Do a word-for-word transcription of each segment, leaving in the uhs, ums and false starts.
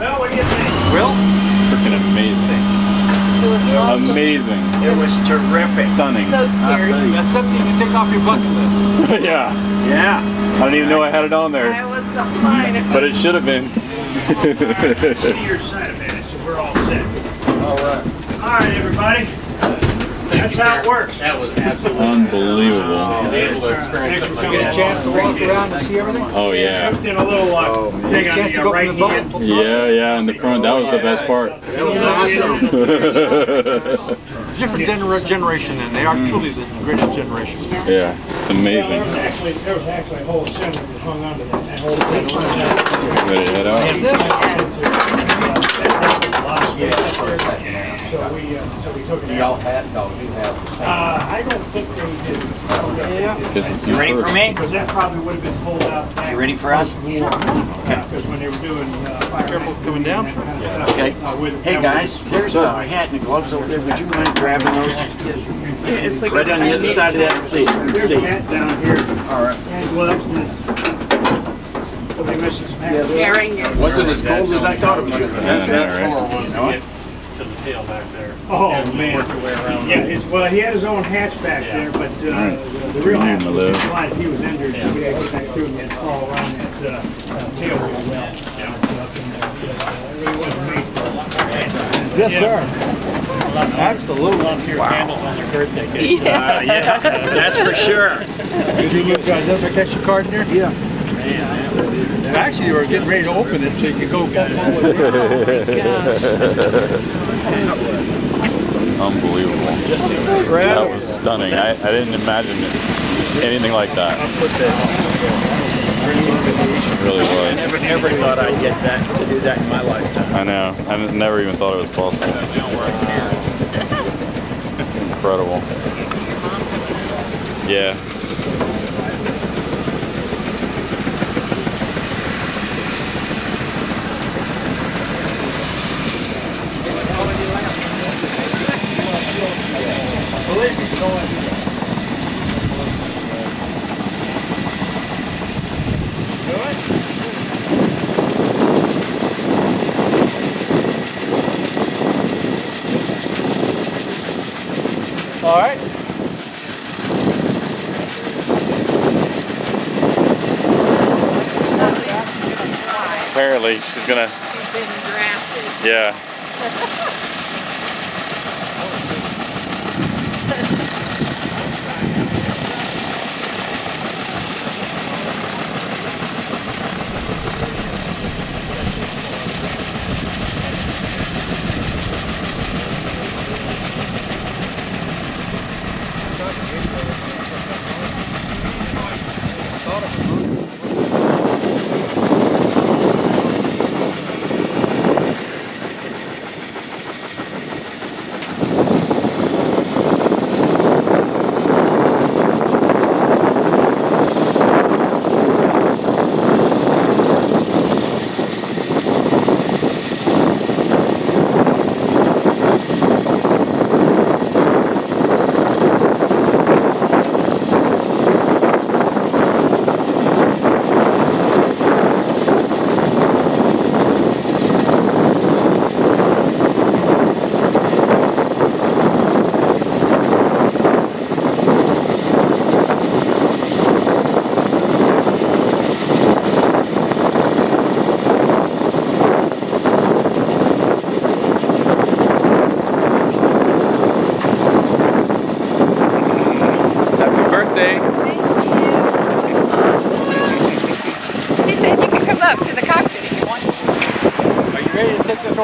No, what do you think? Will? Freaking amazing. It was awesome. Amazing. It was terrific. Stunning. So scary. Uh, that's something you can take off your bucket list. Yeah. Yeah. I don't even know I had it on there. I was behind. But it should have been. See your side of it. We're all set. All right. All right, everybody. That's how it works. That was absolutely unbelievable. Uh, able to experience something like that. A chance to walk around and see everything? Oh, yeah. In a little uh, oh, thing on the uh, right hand. Yeah, yeah, in the front. That was the best part. That was awesome. Different gener generation, and they are mm. truly the greatest generation. Yeah, it's amazing. Yeah, there, was actually, there was actually a whole assembly that hung on to that. That whole thing went out. So we, uh, so we took it out. Y'all had, no, we didn't have the same. Uh, I don't think they did. Yeah. This you ready first. For me? Because that probably would have been pulled out back. You ready for us? Yeah. Okay. Because when they were doing uh, fire careful coming down. Yeah. Okay. Uh, hey, guys, there's uh, my hat and the gloves over there. Would you mind grabbing those? Yeah, it's like right on the other side of that seat. There's the hat down here. All right. And gloves. Well, they missed some hats. Yeah, right here. Wasn't as cold as I thought it was going to be. That's right. To the tail back there. Oh, and man. Worked your way around. Yeah, it's, well, he had his own hatch back yeah. there, but uh, mm. the, the real hatch was in line. He was injured, yeah. he had to back through and crawl around that uh, uh, tail real well. Yeah. It really wasn't made for a lot. Yes, sir. A lot of absolutely. Volunteer wow. candles on their birthday cake. Yeah. Uh, yeah, that's for sure. Did you lose uh, another protection card in there? Yeah. Man, actually, you were getting ready to open it so you could go back forward. Unbelievable. That was stunning. I, I didn't imagine it, anything like that. It really was. I never, never thought I'd get that to do that in my lifetime. I know. I never even thought it was possible. Incredible. Yeah. Believe me, no idea. Do it. All right. Apparently, she's gonna. She's been drafted. Yeah.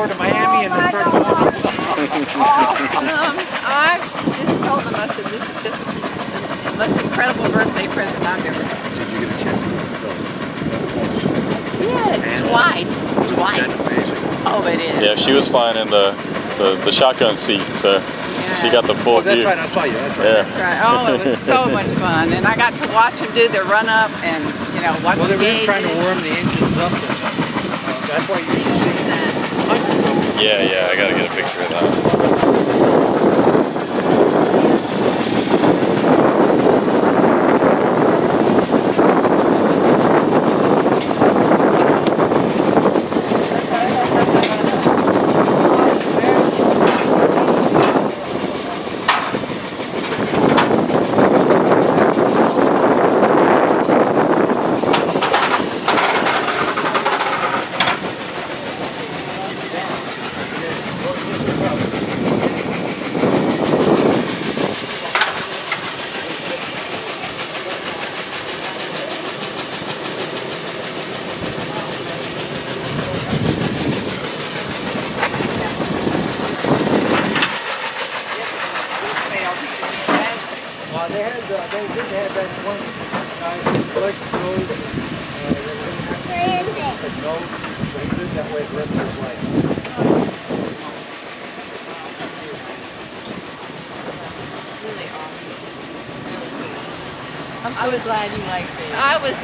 To Miami oh, and then turn oh, um, I've just told them, I said, this is just the, the most incredible birthday present I've ever had. Did you get a check? I did. Twice. Twice. Oh, it is. Yeah, she was flying in the, the, the shotgun seat, so yeah. she got the full oh, that's view. Right, I saw you. That's right. Yeah. That's right. Oh, it was so much fun. And I got to watch them do their run-up and, you know, watch well, the game. Well, they were trying to warm the engines up. And, uh, that's why you should see that. Yeah, yeah, I gotta get a picture of that. road, so he did that way the rest of his life. Really awesome. I'm so glad you liked it. I was.